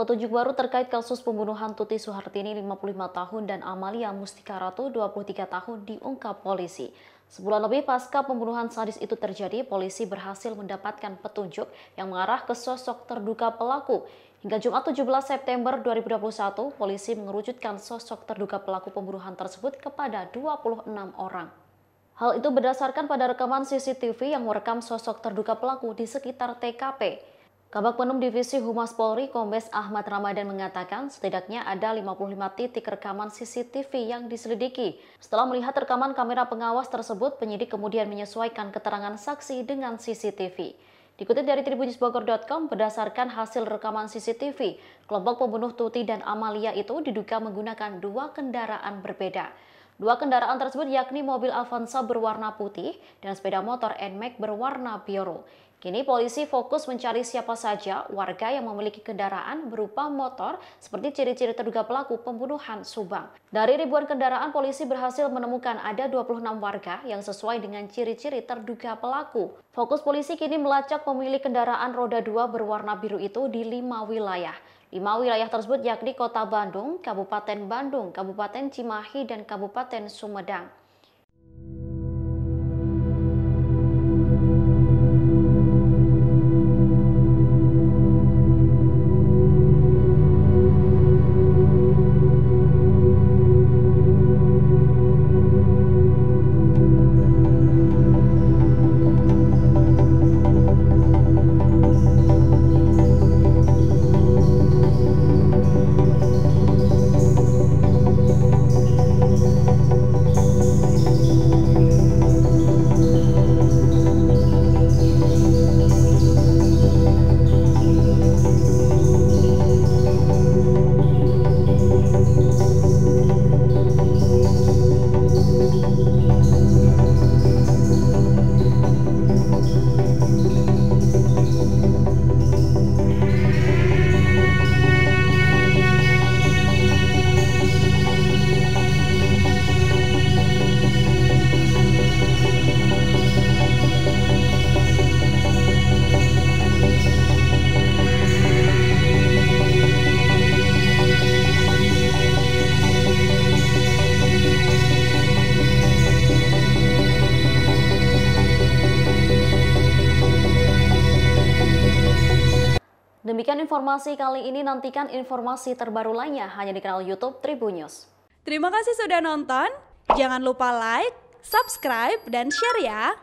Petunjuk baru terkait kasus pembunuhan Tuti Suhartini 55 tahun dan Amalia Mustika Ratu 23 tahun diungkap polisi. Sebulan lebih pasca pembunuhan sadis itu terjadi, polisi berhasil mendapatkan petunjuk yang mengarah ke sosok terduga pelaku. Hingga Jumat 17 September 2021, polisi mengerucutkan sosok terduga pelaku pembunuhan tersebut kepada 26 orang. Hal itu berdasarkan pada rekaman CCTV yang merekam sosok terduga pelaku di sekitar TKP. Kabag Penum Divisi Humas Polri, Kombes Ahmad Ramadan mengatakan setidaknya ada 55 titik rekaman CCTV yang diselidiki. Setelah melihat rekaman kamera pengawas tersebut, penyidik kemudian menyesuaikan keterangan saksi dengan CCTV. Dikutip dari tribunisbogor.com, berdasarkan hasil rekaman CCTV, kelompok pembunuh Tuti dan Amalia itu diduga menggunakan dua kendaraan berbeda. Dua kendaraan tersebut yakni mobil Avanza berwarna putih dan sepeda motor Nmax berwarna biru. Kini polisi fokus mencari siapa saja warga yang memiliki kendaraan berupa motor seperti ciri-ciri terduga pelaku pembunuhan Subang. Dari ribuan kendaraan, polisi berhasil menemukan ada 26 warga yang sesuai dengan ciri-ciri terduga pelaku. Fokus polisi kini melacak pemilik kendaraan roda 2 berwarna biru itu di 5 wilayah. 5 wilayah tersebut yakni Kota Bandung, Kabupaten Bandung, Kabupaten Cimahi, dan Kabupaten Sumedang. Demikian informasi kali ini, nantikan informasi terbaru lainnya hanya di kanal YouTube Tribunnews. Terima kasih sudah nonton, jangan lupa like, subscribe, dan share ya!